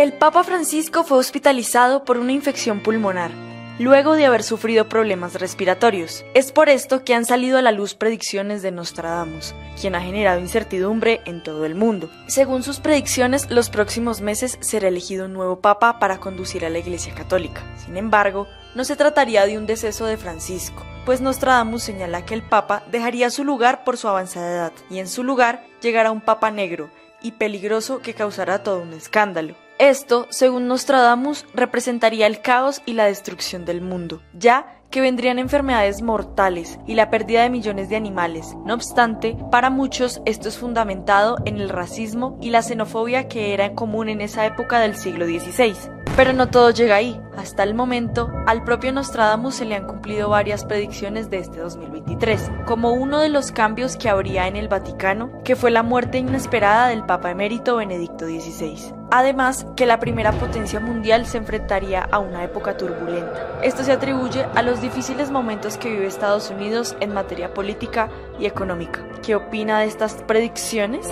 El Papa Francisco fue hospitalizado por una infección pulmonar, luego de haber sufrido problemas respiratorios. Es por esto que han salido a la luz predicciones de Nostradamus, quien ha generado incertidumbre en todo el mundo. Según sus predicciones, los próximos meses será elegido un nuevo Papa para conducir a la Iglesia Católica. Sin embargo, no se trataría de un deceso de Francisco, pues Nostradamus señala que el Papa dejaría su lugar por su avanzada edad, y en su lugar llegará un Papa negro y peligroso que causará todo un escándalo. Esto, según Nostradamus, representaría el caos y la destrucción del mundo, ya que vendrían enfermedades mortales y la pérdida de millones de animales. No obstante, para muchos esto es fundamentado en el racismo y la xenofobia que era común en esa época del siglo XVI. Pero no todo llega ahí. Hasta el momento, al propio Nostradamus se le han cumplido varias predicciones de este 2023, como uno de los cambios que habría en el Vaticano, que fue la muerte inesperada del Papa Emérito Benedicto XVI. Además, que la primera potencia mundial se enfrentaría a una época turbulenta. Esto se atribuye a los difíciles momentos que vive Estados Unidos en materia política y económica. ¿Qué opina de estas predicciones?